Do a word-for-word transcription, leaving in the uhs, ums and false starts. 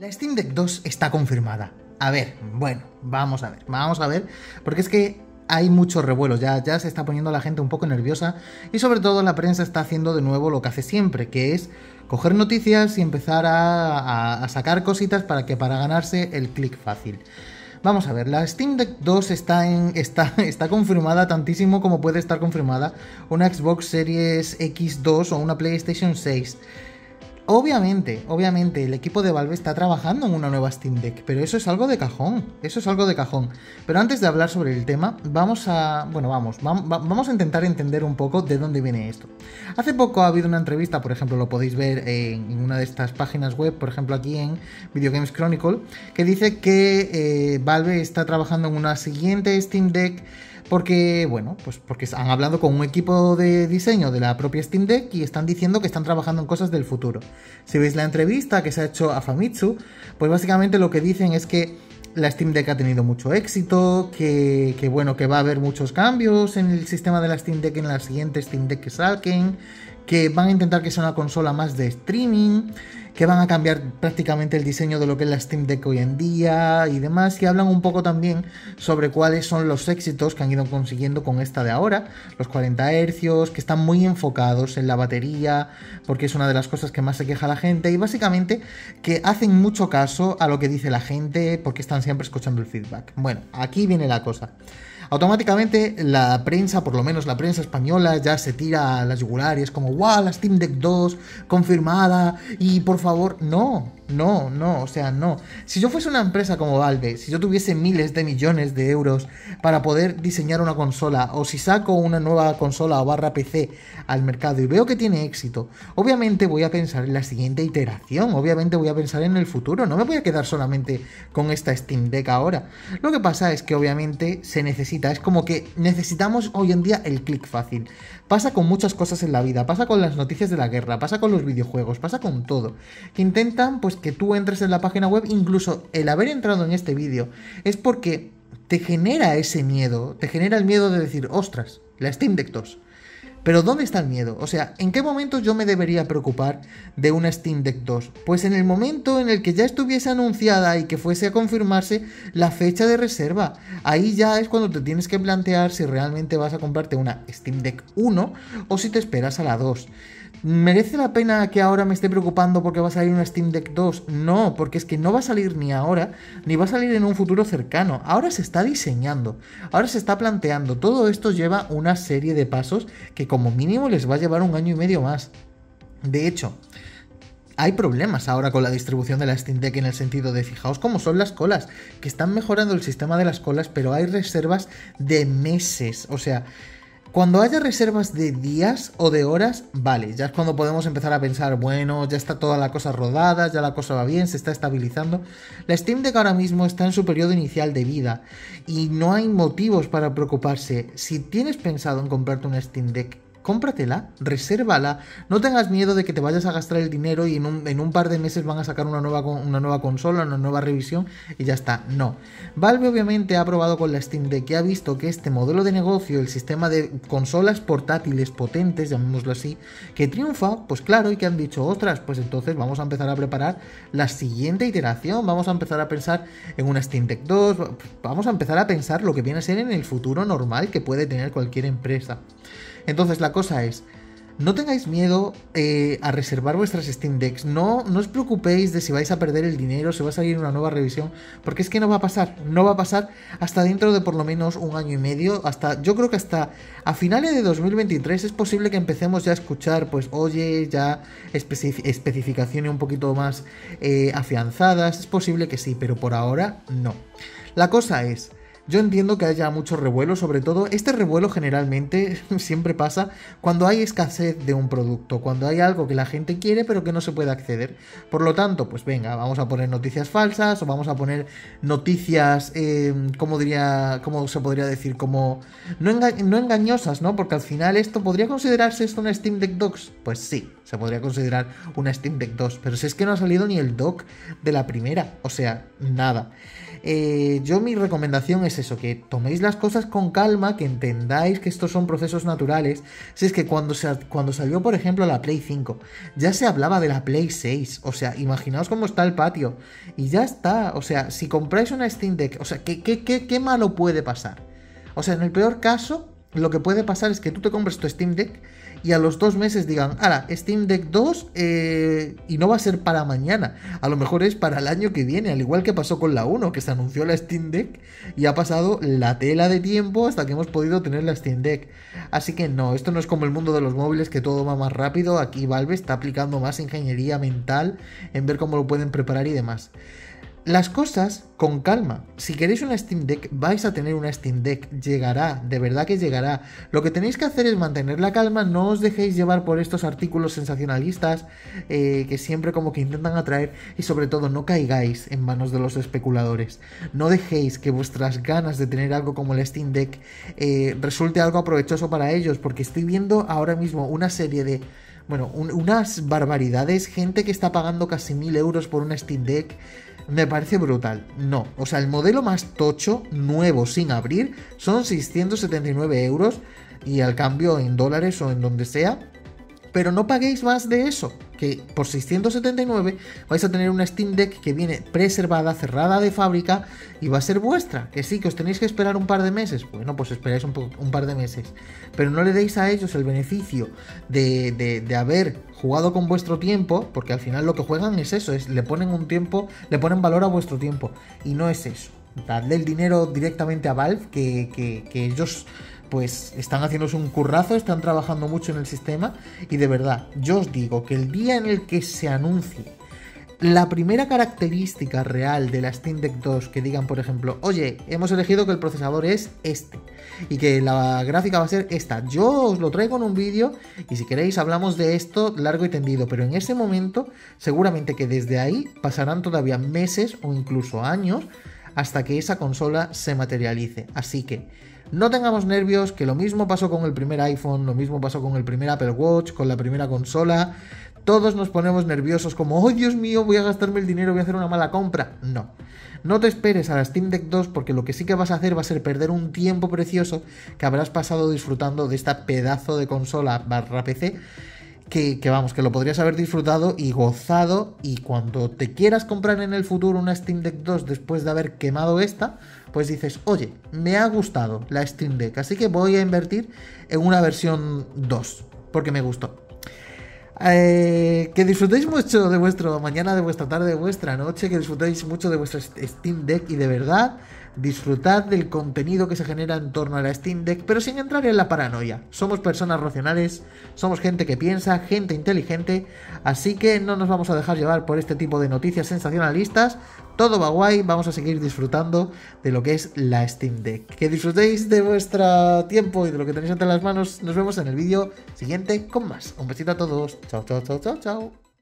La Steam Deck dos está confirmada. A ver, bueno, vamos a ver, vamos a ver, porque es que hay muchos revuelos, ya, ya se está poniendo la gente un poco nerviosa y sobre todo la prensa está haciendo de nuevo lo que hace siempre, que es coger noticias y empezar a, a, a sacar cositas para que para ganarse el clic fácil. Vamos a ver, la Steam Deck dos está, en, está, está confirmada tantísimo como puede estar confirmada una Xbox Series X dos o una PlayStation seis. Obviamente, obviamente, el equipo de Valve está trabajando en una nueva Steam Deck, pero eso es algo de cajón, eso es algo de cajón. Pero antes de hablar sobre el tema, vamos a... bueno, vamos, vamos a intentar entender un poco de dónde viene esto. Hace poco ha habido una entrevista, por ejemplo, lo podéis ver en una de estas páginas web, por ejemplo aquí en Video Games Chronicle, que dice que eh, Valve está trabajando en una siguiente Steam Deck porque, bueno, pues porque han hablado con un equipo de diseño de la propia Steam Deck y están diciendo que están trabajando en cosas del futuro. Si veis la entrevista que se ha hecho a Famitsu, pues básicamente lo que dicen es que la Steam Deck ha tenido mucho éxito, que, que bueno, que va a haber muchos cambios en el sistema de la Steam Deck en la siguiente Steam Deck que saquen, que van a intentar que sea una consola más de streaming, que van a cambiar prácticamente el diseño de lo que es la Steam Deck hoy en día y demás, y hablan un poco también sobre cuáles son los éxitos que han ido consiguiendo con esta de ahora, los cuarenta hercios, que están muy enfocados en la batería, porque es una de las cosas que más se queja la gente, y básicamente que hacen mucho caso a lo que dice la gente, porque están siempre escuchando el feedback. Bueno, aquí viene la cosa. Automáticamente la prensa, por lo menos la prensa española, ya se tira a las yugulares como ¡guau! La Steam Deck dos confirmada y por favor... No, no, no, o sea, no. Si yo fuese una empresa como Valve, si yo tuviese miles de millones de euros para poder diseñar una consola, o si saco una nueva consola o barra P C al mercado y veo que tiene éxito, obviamente voy a pensar en la siguiente iteración, obviamente voy a pensar en el futuro, no me voy a quedar solamente con esta Steam Deck ahora. Lo que pasa es que obviamente se necesita. Es como que necesitamos hoy en día el clic fácil. Pasa con muchas cosas en la vida, pasa con las noticias de la guerra, pasa con los videojuegos, pasa con todo. Que intentan pues que tú entres en la página web, incluso el haber entrado en este vídeo, es porque te genera ese miedo, te genera el miedo de decir, ostras, la Steam Deck dos. Pero ¿dónde está el miedo? O sea, ¿en qué momento yo me debería preocupar de una Steam Deck dos? Pues en el momento en el que ya estuviese anunciada y que fuese a confirmarse la fecha de reserva. Ahí ya es cuando te tienes que plantear si realmente vas a comprarte una Steam Deck uno o si te esperas a la dos. ¿Merece la pena que ahora me esté preocupando porque va a salir una Steam Deck dos? No, porque es que no va a salir ni ahora, ni va a salir en un futuro cercano. Ahora se está diseñando, ahora se está planteando. Todo esto lleva una serie de pasos que como mínimo les va a llevar un año y medio más. De hecho, hay problemas ahora con la distribución de la Steam Deck en el sentido de, fijaos cómo son las colas, que están mejorando el sistema de las colas, pero hay reservas de meses, o sea... Cuando haya reservas de días o de horas, vale, ya es cuando podemos empezar a pensar, bueno, ya está toda la cosa rodada, ya la cosa va bien, se está estabilizando. La Steam Deck ahora mismo está en su periodo inicial de vida y no hay motivos para preocuparse. Si tienes pensado en comprarte una Steam Deck, cómpratela, resérvala, no tengas miedo de que te vayas a gastar el dinero y en un, en un par de meses van a sacar una nueva, una nueva consola, una nueva revisión y ya está. No. Valve obviamente ha probado con la Steam Deck que ha visto que este modelo de negocio, el sistema de consolas portátiles potentes, llamémoslo así, que triunfa, pues claro, y que han dicho, ostras, pues entonces vamos a empezar a preparar la siguiente iteración, vamos a empezar a pensar en una Steam Deck dos, vamos a empezar a pensar lo que viene a ser en el futuro normal que puede tener cualquier empresa. Entonces la cosa es, no tengáis miedo eh, a reservar vuestras Steam Decks, no, no os preocupéis de si vais a perder el dinero, si va a salir una nueva revisión, porque es que no va a pasar, no va a pasar hasta dentro de por lo menos un año y medio, hasta, yo creo que hasta a finales de dos mil veintitrés es posible que empecemos ya a escuchar, pues oye, ya especific- especificaciones un poquito más eh, afianzadas, es posible que sí, pero por ahora no. La cosa es... Yo entiendo que haya mucho revuelo, sobre todo este revuelo generalmente siempre pasa cuando hay escasez de un producto, cuando hay algo que la gente quiere pero que no se puede acceder. Por lo tanto, pues venga, vamos a poner noticias falsas o vamos a poner noticias, eh, ¿cómo diría, cómo se podría decir? Como no, enga no engañosas, ¿no? Porque al final esto podría considerarse esto una Steam Deck dos. Pues sí, se podría considerar una Steam Deck dos, pero si es que no ha salido ni el dock de la primera, o sea, nada. eh, yo mi recomendación es eso, que toméis las cosas con calma, que entendáis que estos son procesos naturales. Si es que cuando, se, cuando salió, por ejemplo, la Play cinco, ya se hablaba de la Play seis, o sea, imaginaos cómo está el patio, y ya está. O sea, si compráis una Steam Deck, o sea, ¿qué, qué, qué, qué malo puede pasar? O sea, en el peor caso, lo que puede pasar es que tú te compres tu Steam Deck y a los dos meses digan, ala, Steam Deck dos, eh, y no va a ser para mañana, a lo mejor es para el año que viene, al igual que pasó con la uno, que se anunció la Steam Deck y ha pasado la tela de tiempo hasta que hemos podido tener la Steam Deck. Así que no, esto no es como el mundo de los móviles, que todo va más rápido. Aquí Valve está aplicando más ingeniería mental en ver cómo lo pueden preparar y demás. Las cosas con calma. Si queréis una Steam Deck, vais a tener una Steam Deck. Llegará, de verdad que llegará. Lo que tenéis que hacer es mantener la calma. No os dejéis llevar por estos artículos sensacionalistas eh, que siempre como que intentan atraer. Y sobre todo, no caigáis en manos de los especuladores. No dejéis que vuestras ganas de tener algo como la Steam Deck eh, resulte algo aprovechoso para ellos. Porque estoy viendo ahora mismo una serie de... bueno, un, unas barbaridades. Gente que está pagando casi mil euros por una Steam Deck. Me parece brutal. No, o sea, el modelo más tocho, nuevo, sin abrir, son seiscientos setenta y nueve euros, y al cambio en dólares o en donde sea, pero no paguéis más de eso, que por seiscientos setenta y nueve vais a tener una Steam Deck que viene preservada, cerrada de fábrica, y va a ser vuestra. Que sí, que os tenéis que esperar un par de meses, bueno, pues esperáis un, un par de meses, pero no le deis a ellos el beneficio de, de, de haber jugado con vuestro tiempo, porque al final lo que juegan es eso, es le ponen un tiempo, le ponen valor a vuestro tiempo, y no es eso. Dadle el dinero directamente a Valve, que, que, que ellos pues están haciéndose un currazo, están trabajando mucho en el sistema, y de verdad, yo os digo que el día en el que se anuncie la primera característica real de la Steam Deck dos, que digan, por ejemplo, oye, hemos elegido que el procesador es este y que la gráfica va a ser esta, yo os lo traigo en un vídeo y si queréis hablamos de esto largo y tendido, pero en ese momento seguramente que desde ahí pasarán todavía meses o incluso años hasta que esa consola se materialice. Así que no tengamos nervios, que lo mismo pasó con el primer iPhone, lo mismo pasó con el primer Apple Watch, con la primera consola. Todos nos ponemos nerviosos como, oh Dios mío, voy a gastarme el dinero, voy a hacer una mala compra. No, no te esperes a la Steam Deck dos, porque lo que sí que vas a hacer va a ser perder un tiempo precioso que habrás pasado disfrutando de esta pedazo de consola barra P C, que, que vamos, que lo podrías haber disfrutado y gozado, y cuando te quieras comprar en el futuro una Steam Deck dos después de haber quemado esta, pues dices, oye, me ha gustado la Steam Deck, así que voy a invertir en una versión dos, porque me gustó. Eh, que disfrutéis mucho de vuestra mañana, de vuestra tarde, de vuestra noche, que disfrutéis mucho de vuestra Steam Deck, y de verdad, disfrutad del contenido que se genera en torno a la Steam Deck, pero sin entrar en la paranoia. Somos personas racionales, somos gente que piensa, gente inteligente, así que no nos vamos a dejar llevar por este tipo de noticias sensacionalistas. Todo va guay, vamos a seguir disfrutando de lo que es la Steam Deck. Que disfrutéis de vuestro tiempo y de lo que tenéis entre las manos. Nos vemos en el vídeo siguiente con más. Un besito a todos. Chao, chao, chao, chao, chao.